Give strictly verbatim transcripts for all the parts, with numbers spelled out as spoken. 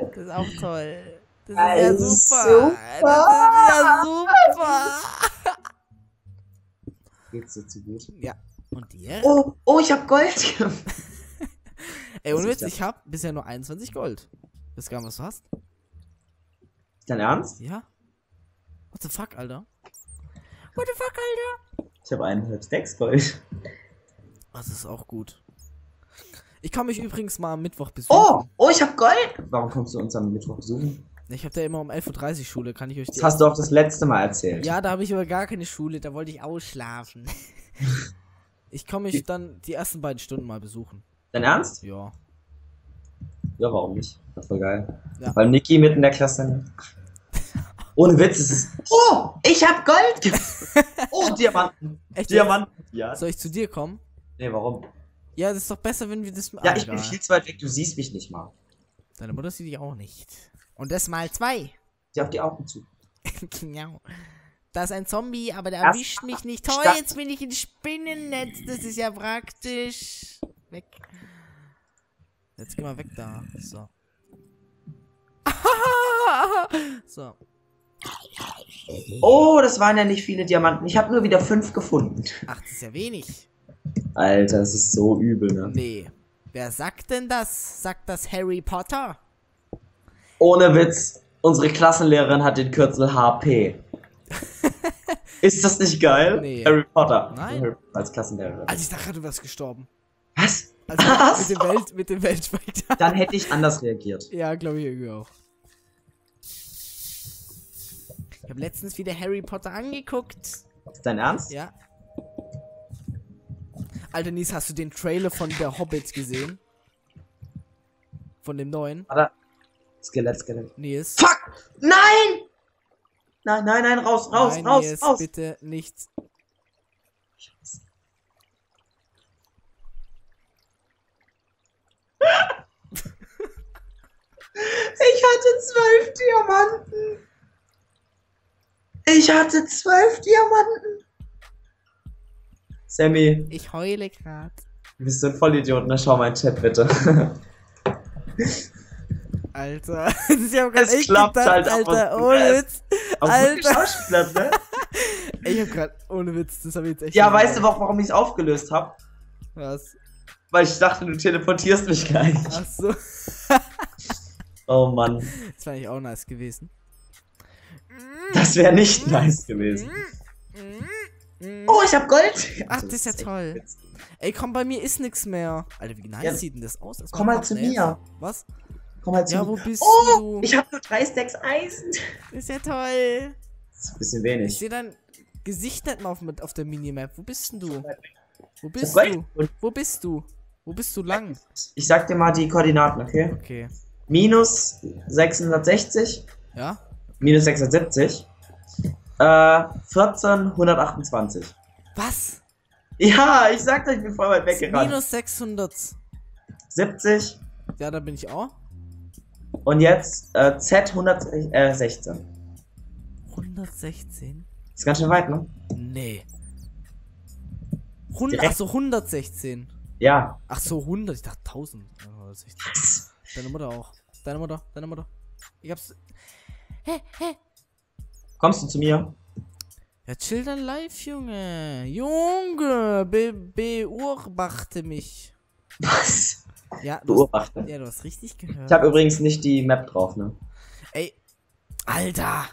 Das ist auch toll. Das ist also ja super. super. Das ist ja super. Geht's dir zu gut? Ja. Und dir? Oh, oh, ich hab Gold. Ey, ohne Witz, ich hab bisher nur einundzwanzig Gold. Weißt gar nicht, was du hast? Dein Ernst? Ja. What the fuck, Alter? What the fuck, Alter? Ich habe eineinhalb Stacks Gold. Das ist auch gut. Ich kann mich übrigens mal am Mittwoch besuchen. Oh, oh, ich hab Gold. Warum kommst du uns am Mittwoch besuchen? Ich habe da immer um elf Uhr dreißig Schule, kann ich euch... Das hast du auch das letzte Mal erzählt. Ja, da habe ich aber gar keine Schule, da wollte ich ausschlafen. Ich komme mich dann die ersten beiden Stunden mal besuchen. Dein Ernst? Ja. Ja, warum nicht? Das war geil. Ja. Weil Niki mitten in der Klasse... Ohne Witz, es ist... Oh, ich hab Gold! Oh, Diamanten! Echt? Diamanten, ja. Soll ich zu dir kommen? Nee, warum? Ja, das ist doch besser, wenn wir das... Ja, ah, ich egal. bin viel zu weit weg, du siehst mich nicht mal. Deine Mutter sieht dich auch nicht. Und das mal zwei. Ich hab die Augen zu. Genau. Da ist ein Zombie, aber der das erwischt mich nicht. Toll, jetzt bin ich in Spinnennetz. Das ist ja praktisch. Weg. Jetzt geh mal weg da. So. So. Oh, das waren ja nicht viele Diamanten. Ich habe nur wieder fünf gefunden. Ach, das ist ja wenig. Alter, das ist so übel, ne? Nee. Wer sagt denn das? Sagt das Harry Potter? Ohne Witz, unsere Klassenlehrerin hat den Kürzel H P. Ist das nicht geil? Nee. Harry Potter. Nein. Als Klassenlehrerin. Also ich dachte, du wärst gestorben. Was? Also Ach, mit, so. dem Welt, mit dem Weltspektakel. Dann hätte ich anders reagiert. Ja, glaube ich irgendwie auch. Ich habe letztens wieder Harry Potter angeguckt. Ist dein Ernst? Ja. Alter Nils, hast du den Trailer von der Hobbit gesehen? Von dem neuen? Alter. Skelett, Skelett. Nils. Fuck! Nein! Nein, nein, nein, raus, raus, nein, raus, Nils, raus! Bitte nicht. Scheiße. Ich hatte zwölf Diamanten. Ich hatte zwölf Diamanten. Sammy. Ich heule gerade. Du bist so ein Vollidiot, ne? Schau mal in den Chat, bitte. Alter, das ist ja auch gerade echt gedacht, halt Alter, ohne Witz. Alter. Schauspieler, ne? Ich hab grad, ohne Witz, das hab ich jetzt echt... Ja, weißt du, warum ich es aufgelöst hab? Was? Weil ich dachte, du teleportierst mich gleich. Ach so. Oh Mann. Das wäre eigentlich auch nice gewesen. Das wäre nicht nice gewesen. Oh, ich hab Gold. Ach, das ist ja toll. Ey, komm, bei mir ist nix mehr. Alter, wie nice ja. sieht denn das aus? Das komm mal zu mir. Jetzt. Was? Komm mal zu ja, wo bist oh, du? Oh, ich hab nur drei Stacks Eisen. Das ist ja toll. Das ist ein bisschen wenig. Ich sehe dein Gesicht nicht mal auf, auf der Minimap. Wo bist denn du? Wo bist du? Wo bist du? Wo bist du lang? Ich sag dir mal die Koordinaten, okay? Okay. Minus sechshundertsechzig. Ja? Minus sechshundertsiebzig. Äh, vierzehnhundertachtundzwanzig. Was? Ja, ich sagte, ich bin voll weit weggerannt. Minus sechshundertsiebzig. Ja, da bin ich auch. Und jetzt äh, Z hundertsechzehn. Äh, hundertsechzehn? Ist ganz schön weit, ne? Nee. Hund, ach so, hundertsechzehn. Ja. Ach so, hundert. Ich dachte tausend. hundertsechzehn. Deine Mutter auch. Deine Mutter, deine Mutter. Ich hab's... Hä, hä? Kommst du zu mir? Ja, chill dann live, Junge. Junge, be beobachte mich. Was? Ja, beobachte. Hast, ja, du hast richtig gehört. Ich habe übrigens nicht die Map drauf, ne? Ey, Alter.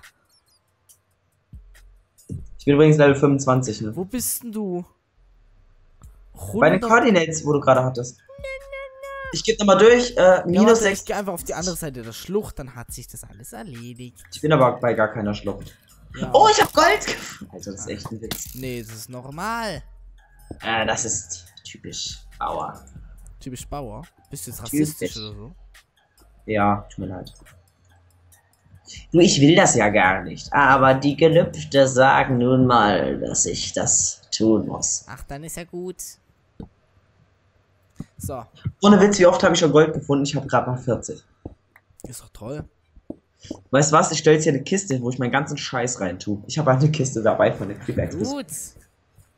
Ich bin übrigens Level fünfundzwanzig, ne? Wo bist denn du? hundert Bei den Coordinates, wo du gerade hattest. Ich gebe nochmal durch, äh, minus sechs. Ja, ich gehe einfach auf die andere Seite der Schlucht, dann hat sich das alles erledigt. Ich bin aber bei gar keiner Schlucht. Ja. Oh, ich hab Gold! Alter, das ist echt ein Witz. Nee, das ist normal. Äh, das ist typisch Bauer. Typisch Bauer? Bist du jetzt rassistisch oder so? Ja, tut mir leid. Nur ich will das ja gar nicht, aber die Gelübde sagen nun mal, dass ich das tun muss. Ach, dann ist ja gut. So. Ohne Witz, wie oft habe ich schon Gold gefunden? Ich habe gerade noch vierzig. Ist doch toll. Weißt du was? Ich stelle jetzt hier eine Kiste hin, wo ich meinen ganzen Scheiß rein tue. Ich habe eine Kiste dabei von der Creeper-Kiste. Gut.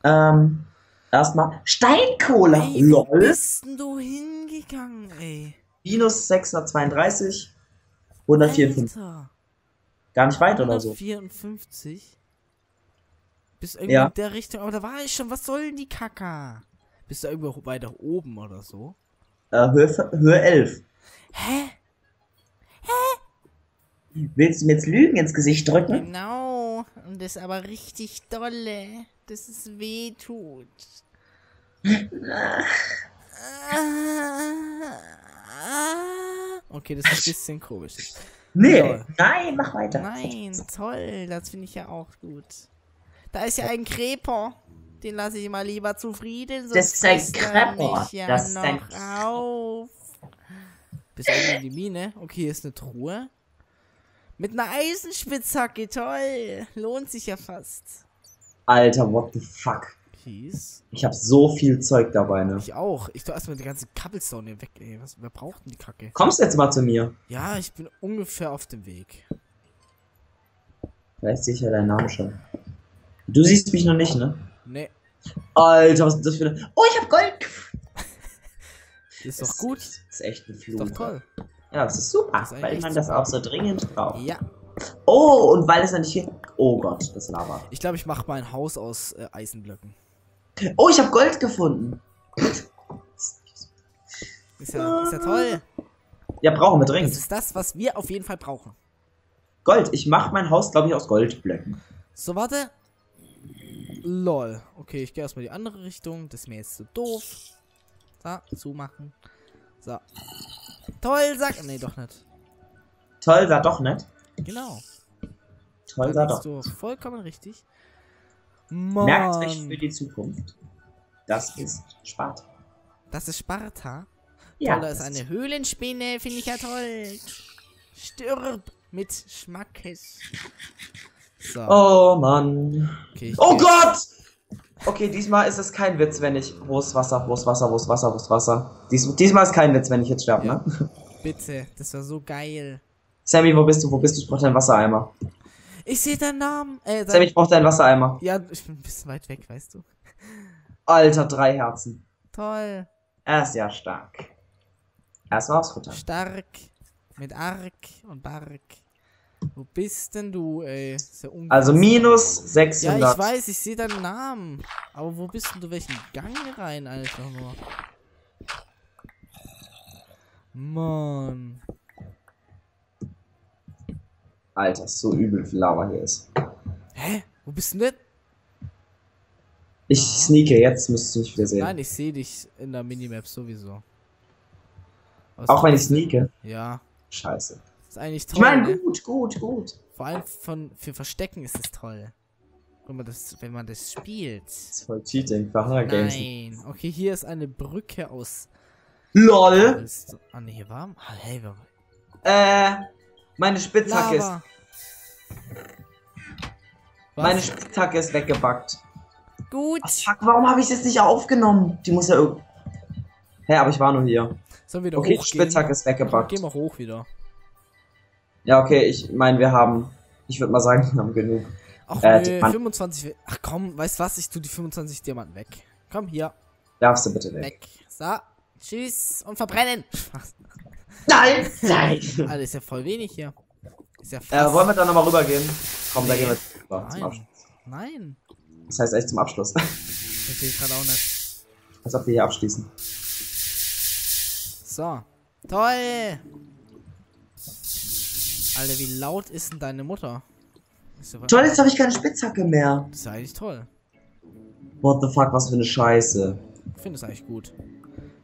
Ähm, erstmal Steinkohle. Ey, lol. Wo bist denn du hingegangen, ey? Minus sechshundertzweiunddreißig. hundertvierundfünfzig. Alter. Gar nicht weit oder so. hundertvierundfünfzig? Bist irgendwie ja. in der Richtung, aber da war ich schon, was soll denn die Kacke? Bist du irgendwo weiter oben oder so? Äh, Höhe, Höhe elf. Hä? Hä? Willst du mir jetzt Lügen ins Gesicht drücken? Genau, und das ist aber richtig dolle, dass es weh tut. Okay, das ist ein bisschen komisch. Nee, toll. Nein, mach weiter. Nein, toll, das finde ich ja auch gut. Da ist ja ein Kreper. Den lasse ich mal lieber zufrieden. Das ist ein Kreper. Ja, das ist ein Kreper. Auf. Bis in die Mine. Okay, hier ist eine Truhe. Mit einer Eisenspitzhacke, toll. Lohnt sich ja fast. Alter, what the fuck. Peace. Ich habe so viel Zeug dabei, ne? Ich auch. Ich tu erstmal die ganzen Cobblestone hier weg, ey. Was, wer braucht denn die Kacke? Kommst du jetzt mal zu mir? Ja, ich bin ungefähr auf dem Weg. Vielleicht sehe ich ja deinen Namen schon. Du siehst mich noch nicht, ne? Nee. Alter, was ist das für eine... Oh, ich hab Gold! Ist doch gut. Das ist echt ein Fluch. Ist doch toll. Ja, das ist super, das ist weil man das auch so dringend braucht. Ja. Oh, und weil es dann nicht hier... Oh Gott, das Lava. Ich glaube, ich mache mein Haus aus äh, Eisenblöcken. Oh, ich hab Gold gefunden. Ist ja, ist ja toll. Ja, brauchen wir dringend. Das ist das, was wir auf jeden Fall brauchen. Gold. Ich mache mein Haus, glaube ich, aus Goldblöcken. So, warte. Lol. Okay, ich gehe erstmal in die andere Richtung. Das ist mir jetzt so doof. So, zumachen. So. Toll, sag... Nee, doch nicht. Toll, sag doch nicht. Genau. Toll, sag doch. Du vollkommen richtig. Mann. Merkt euch für die Zukunft. Das ist Sparta. Das ist Sparta? Ja. Toll, da ist eine Höhlenspinne, finde ich ja toll. Stirb mit Schmackes. So. Oh Mann. Okay, oh geh. Gott! Okay, diesmal ist es kein Witz, wenn ich... Wo ist Wasser, wo ist Wasser, wo ist Wasser, wo ist Wasser? Dies, diesmal ist kein Witz, wenn ich jetzt sterbe, ja. Ne? Bitte, das war so geil. Sammy, wo bist du, wo bist du? Ich brauch deinen Wassereimer. Ich sehe deinen Namen. Äh, dein... Sammy, ich brauch deinen Wassereimer. Ja, ich bin ein bisschen weit weg, weißt du. Alter, drei Herzen. Toll. Er ist ja stark. Er ist ausgetan. Stark. Mit Ark und Bark. Wo bist denn du, ey? Ist ja also minus sechshundert. Ja, ich weiß, ich sehe deinen Namen. Aber wo bist denn du? Welchen Gang rein, Alter? Mann. Alter, ist so übel, wie Lava hier ist. Hä? Wo bist du denn? Ich ah. sneake, jetzt müsstest du mich wieder sehen. Nein, ich sehe dich in der Minimap sowieso. Was Auch wenn ich sneake? Ja. Scheiße. Eigentlich toll, ich meine, gut, ne? gut, gut. Vor allem von, für Verstecken ist es toll. Wenn man das, wenn man das spielt. Das ist voll Cheating, Nein. Games. Okay, hier ist eine Brücke aus... LOL! Ah, ne, hier warm? Ah, hey, warm. Äh, meine Spitzhacke Lava. ist... Was? Meine Spitzhacke ist weggebackt. Gut. Ach, fuck, warum habe ich es nicht aufgenommen? Die muss ja irgendwie... Hä, aber ich war nur hier. Sollen wir da okay, Spitzhacke ist weggebackt. Geh mal hoch wieder. Ja, okay, ich meine, wir haben, ich würde mal sagen, wir haben genug. Ach, äh, nö, fünfundzwanzig, ach komm, weißt was, ich tue die fünfundzwanzig Diamanten weg. Komm, hier. Darfst du bitte weg. Weg. So, tschüss und verbrennen. Nein, nein. Alter, ist ja voll wenig hier. Ist ja äh, wollen wir da nochmal rübergehen? Komm, nee. Da gehen wir rüber, zum Abschluss. Nein. Das heißt echt zum Abschluss. Das sehe ich gerade auch nicht. Als ob wir hier abschließen. So, toll. Alter, wie laut ist denn deine Mutter? Toll, jetzt habe ich keine Spitzhacke mehr. Das ist eigentlich toll. What the fuck, was für eine Scheiße. Ich finde es eigentlich gut.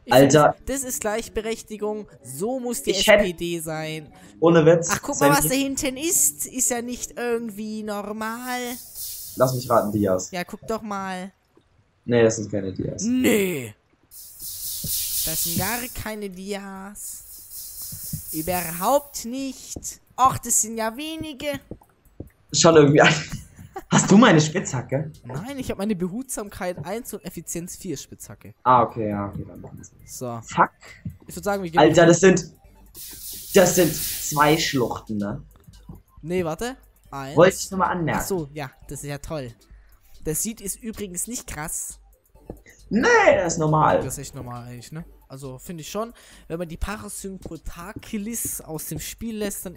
Ich Alter. Find, das ist Gleichberechtigung. So muss die ich S P D hätte... sein. Ohne Witz. Ach, guck mal, was da hinten ist. Ist ja nicht irgendwie normal. Lass mich raten, Dias. Ja, guck doch mal. Nee, das sind keine Dias. Nee. Das sind gar keine Dias. Überhaupt nicht. Och, das sind ja wenige. Schon irgendwie. Hast du meine Spitzhacke? Nein, ich habe meine Behutsamkeit eins und Effizienz vier Spitzhacke. Ah, okay, ja, okay, dann machen wir es. So. Fuck. Ich würde sagen, wir gehen. Alter, das sind. Das sind zwei Schluchten, ne? Nee, warte. Eins. Wollte ich nochmal anmerken. Achso, ja, das ist ja toll. Das Seed ist übrigens nicht krass. Nee, das ist normal. Das ist echt normal eigentlich, ne? Also finde ich schon, wenn man die Parasympathokilis aus dem Spiel lässt, dann